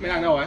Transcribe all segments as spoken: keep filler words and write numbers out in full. Mấy thằng đâu rồi?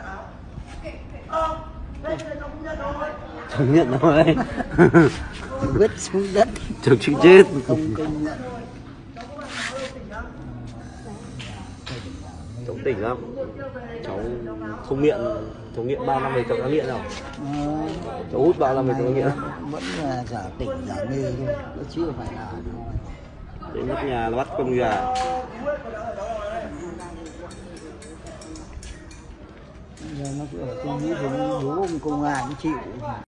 áo. Ông, đây là ông nhận rồi. Ông nhận rồi. Vứt xuống đất. Chồng chịu chết. Ông công nhận. Cháu tỉnh lắm. Cháu không nghiện, cháu nghiện ba năm về cháu đã nghiện rồi. Cháu hút ba năm về cháu đã nghiện. Vẫn là giả tỉnh, giả mê thôi, nó chứ không phải là. Đến lúc nhà nó bắt con gà. Giờ nó cứ ở trong nghĩ đến bố ông công an nó chịu.